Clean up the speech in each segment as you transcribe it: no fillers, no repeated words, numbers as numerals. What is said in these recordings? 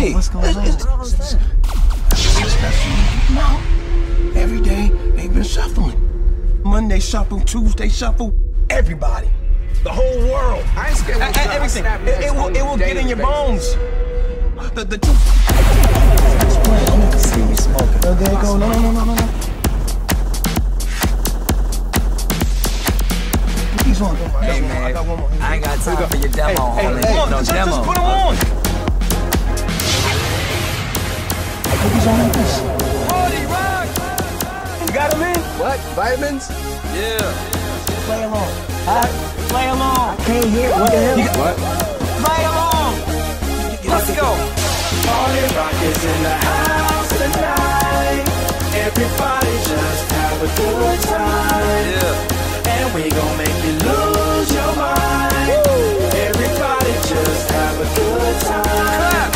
me? What's going on? No. Every day, they've been shuffling. Monday shuffle, Tuesday shuffle, everybody. The whole world. I ain't scared of everything. It will get in your bones. The I can see you smoking. Oh, there you go. No. Hey man, I got one more. I ain't got time for your demo, homie. Just put them on. Put these on like this. Party Rock! You got them in? What? Vitamins? Yeah. Play along. Play along. I can't hear what the hell. What? Play along. Let's go. Party Rock is in the house tonight. Everybody just have a good time. Yeah. And we gon' make you lose your mind. Woo. Everybody just have a good time.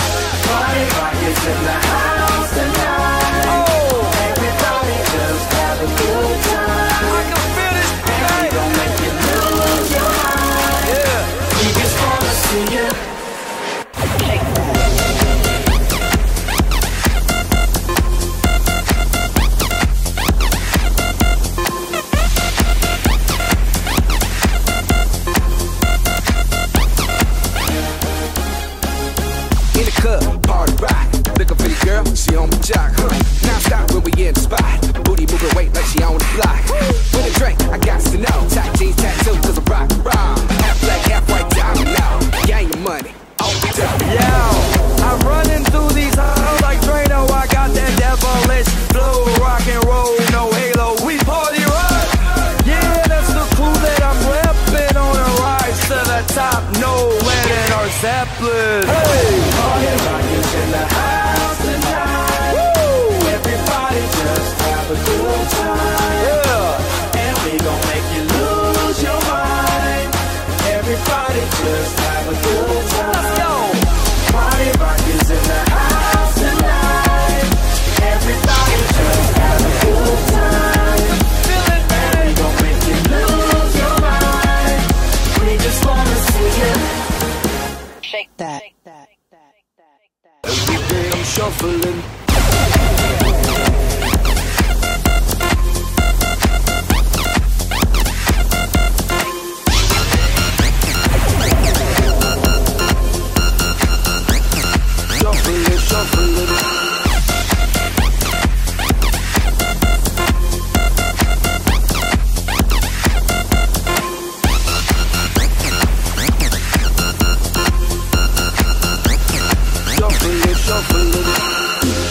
Party Rock is in the house tonight. Oh. Everybody just have a good time. I can feel this. And we gon' make you lose your mind. Yeah. We just wanna see you. Party Rock, looking for the girl, she on the jock, huh? Non-stop when we in the spot, booty moving weight like she on the block. With a drink, I got to know, tight jeans tattooed 'cause I rock, rock. Half black, half white, diamond out, gang your money, on the top. Yo, I'm running through these halls like Drano, I got that devilish flow, rock and roll, no halo, we party rock. Yeah, that's the clue that I'm reppin', on a rise to the top, no letting our Zeppelin. Hey! Party Rock is in the house tonight. Woo! Everybody just have a good time. Yeah. And we gon' make you lose your mind. Everybody just have a good time. Yo. Party Rock is in the house tonight. Everybody just have a good time. Feel it, man. And we gon' make you lose your mind. We just wanna see you. Shake that. Shake that. Every day I'm shuffling. Shuffling, shuffling.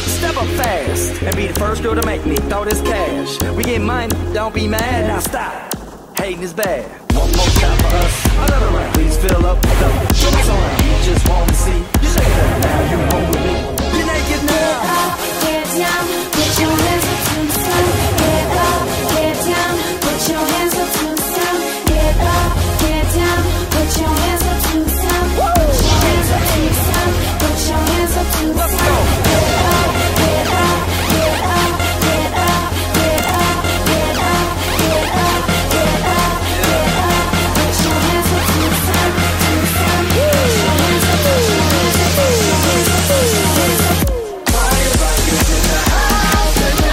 Step up fast and be the first girl to make me throw this cash. We get money, don't be mad. Now stop, hating is bad. One more time for us, another round. Please fill up, don't show us around. You just want to see, you shake it up now. You home with me, you're naked now. Get up, get down, put your hands up to the sun. Get up, get down, put your hands up to the sun. Get up, get down, put your hands up to the sun. Put your hands up to the sun. Put your hands up to the sun. Party Rock is in the house tonight.